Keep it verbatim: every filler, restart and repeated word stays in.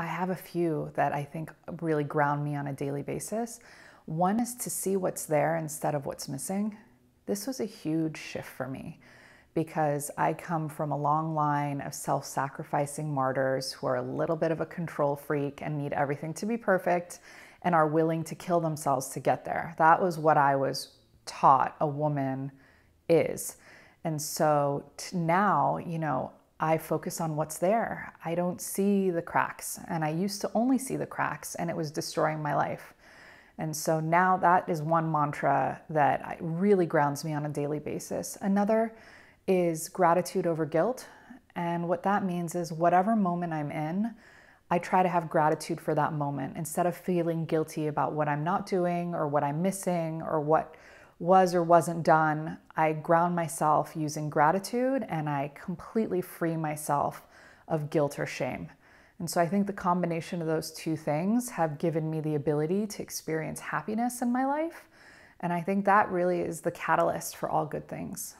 I have a few that I think really ground me on a daily basis. One is to see what's there instead of what's missing. This was a huge shift for me because I come from a long line of self-sacrificing martyrs who are a little bit of a control freak and need everything to be perfect and are willing to kill themselves to get there. That was what I was taught a woman is. And so now, you know, I focus on what's there. I don't see the cracks, and I used to only see the cracks, and it was destroying my life. And so now that is one mantra that really grounds me on a daily basis. Another is gratitude over guilt. And what that means is whatever moment I'm in, I try to have gratitude for that moment instead of feeling guilty about what I'm not doing or what I'm missing or what was or wasn't done. I ground myself using gratitude, and I completely free myself of guilt or shame. And so I think the combination of those two things have given me the ability to experience happiness in my life. And I think that really is the catalyst for all good things.